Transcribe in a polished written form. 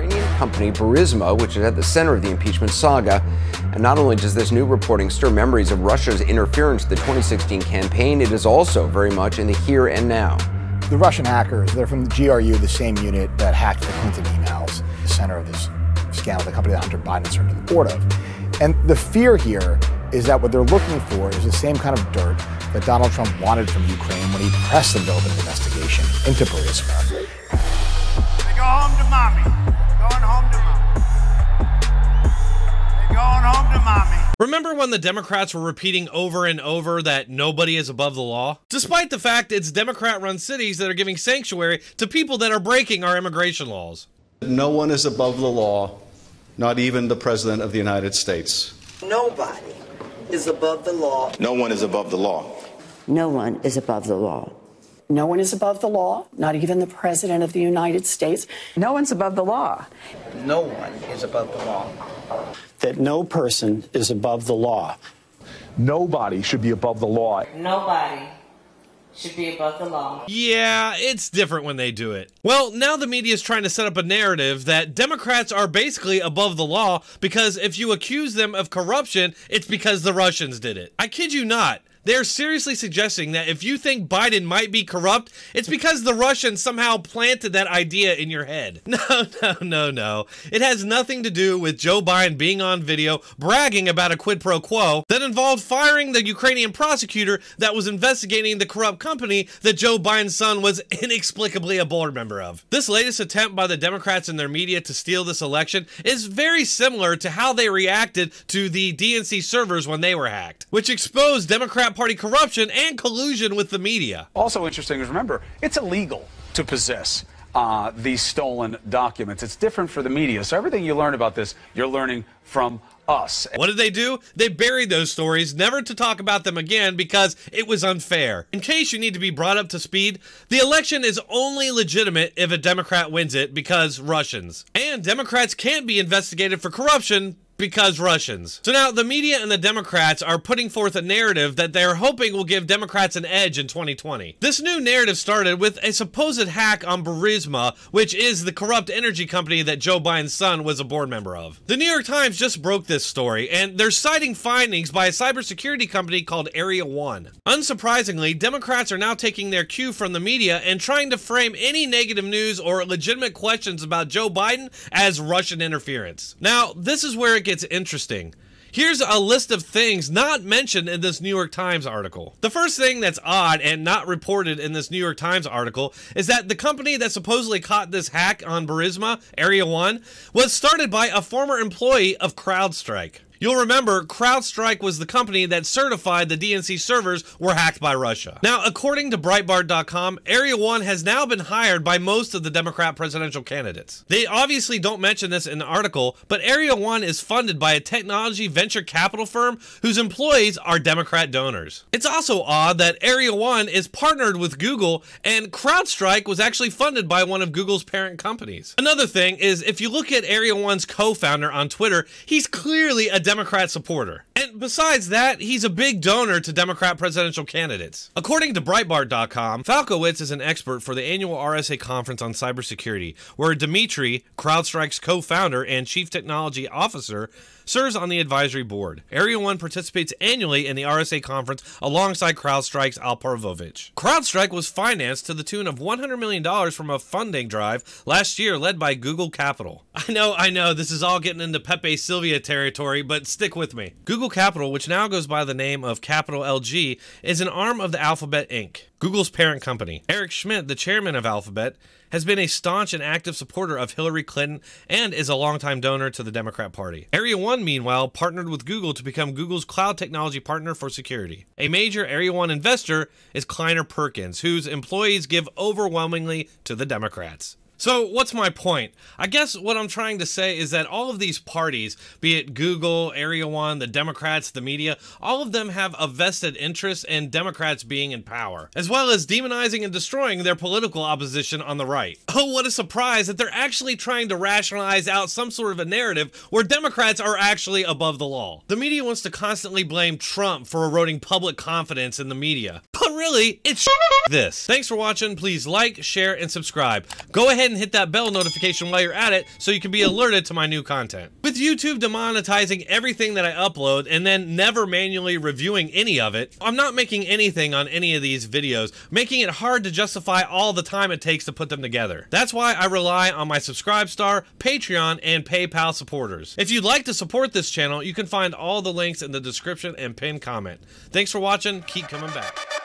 Ukrainian company Burisma, which is at the center of the impeachment saga. And not only does this new reporting stir memories of Russia's interference in the 2016 campaign, it is also very much in the here and now. The Russian hackers, they're from the GRU, the same unit that hacked the Clinton emails, the center of this scandal, the company that Hunter Biden served on the board of. And the fear here is that what they're looking for is the same kind of dirt that Donald Trump wanted from Ukraine when he pressed them to open an investigation into Burisma. They're going home to mommy. Going home to mommy. They're going home to mommy. Remember when the Democrats were repeating over and over that nobody is above the law? Despite the fact it's Democrat-run cities that are giving sanctuary to people that are breaking our immigration laws. No one is above the law, not even the President of the United States. Nobody is above the law. No one is above the law. No one is above the law. No one is above the law, not even the President of the United States. No one's above the law. No one is above the law. That no person is above the law. Nobody should be above the law. Nobody should be above the law. Yeah, it's different when they do it. Well, now the media is trying to set up a narrative that Democrats are basically above the law because if you accuse them of corruption, it's because the Russians did it. I kid you not. They're seriously suggesting that if you think Biden might be corrupt, it's because the Russians somehow planted that idea in your head. No. It has nothing to do with Joe Biden being on video bragging about a quid pro quo that involved firing the Ukrainian prosecutor that was investigating the corrupt company that Joe Biden's son was inexplicably a board member of. This latest attempt by the Democrats and their media to steal this election is very similar to how they reacted to the DNC servers when they were hacked, which exposed Democrat Party corruption and collusion with the media. Also interesting is, remember, it's illegal to possess these stolen documents. It's different for the media. So everything you learn about this, you're learning from us. What did they do? They buried those stories, never to talk about them again because it was unfair. In case you need to be brought up to speed, the election is only legitimate if a Democrat wins it because Russians. And Democrats can't be investigated for corruption because Russians. So now the media and the Democrats are putting forth a narrative that they're hoping will give Democrats an edge in 2020. This new narrative started with a supposed hack on Burisma, which is the corrupt energy company that Joe Biden's son was a board member of. The New York Times just broke this story, and they're citing findings by a cybersecurity company called Area 1. Unsurprisingly, Democrats are now taking their cue from the media and trying to frame any negative news or legitimate questions about Joe Biden as Russian interference. Now, this is where it gets interesting. Here's a list of things not mentioned in this New York Times article. The first thing that's odd and not reported in this New York Times article is that the company that supposedly caught this hack on Burisma, Area 1, was started by a former employee of CrowdStrike. You'll remember CrowdStrike was the company that certified the DNC servers were hacked by Russia. Now, according to Breitbart.com, Area 1 has now been hired by most of the Democrat presidential candidates. They obviously don't mention this in the article, but Area 1 is funded by a technology venture capital firm whose employees are Democrat donors. It's also odd that Area 1 is partnered with Google and CrowdStrike was actually funded by one of Google's parent companies. Another thing is, if you look at Area 1's co-founder on Twitter, he's clearly a Democrat supporter. And besides that, he's a big donor to Democrat presidential candidates. According to Breitbart.com, Falkowitz is an expert for the annual RSA conference on cybersecurity, where Dmitri, CrowdStrike's co-founder and chief technology officer, serves on the advisory board. Area 1 participates annually in the RSA conference alongside CrowdStrike's Alparvovich. CrowdStrike was financed to the tune of $100 million from a funding drive last year led by Google Capital. I know, this is all getting into Pepe Sylvia territory, but stick with me. Google Capital, which now goes by the name of Capital LG, is an arm of the Alphabet, Inc., Google's parent company. Eric Schmidt, the chairman of Alphabet, has been a staunch and active supporter of Hillary Clinton and is a longtime donor to the Democrat Party. Area 1, meanwhile, partnered with Google to become Google's cloud technology partner for security. A major Area 1 investor is Kleiner Perkins, whose employees give overwhelmingly to the Democrats. So what's my point? I guess what I'm trying to say is that all of these parties, be it Google, Area 1, the Democrats, the media, all of them have a vested interest in Democrats being in power, as well as demonizing and destroying their political opposition on the right. Oh, what a surprise that they're actually trying to rationalize out some sort of a narrative where Democrats are actually above the law. The media wants to constantly blame Trump for eroding public confidence in the media. But really, it's this. Thanks for watching. Please like, share, and subscribe. Go ahead and hit that bell notification while you're at it so you can be alerted to my new content. With YouTube demonetizing everything that I upload and then never manually reviewing any of it, I'm not making anything on any of these videos, making it hard to justify all the time it takes to put them together. That's why I rely on my SubscribeStar, Patreon, and PayPal supporters. If you'd like to support this channel, you can find all the links in the description and pinned comment. Thanks for watching. Keep coming back.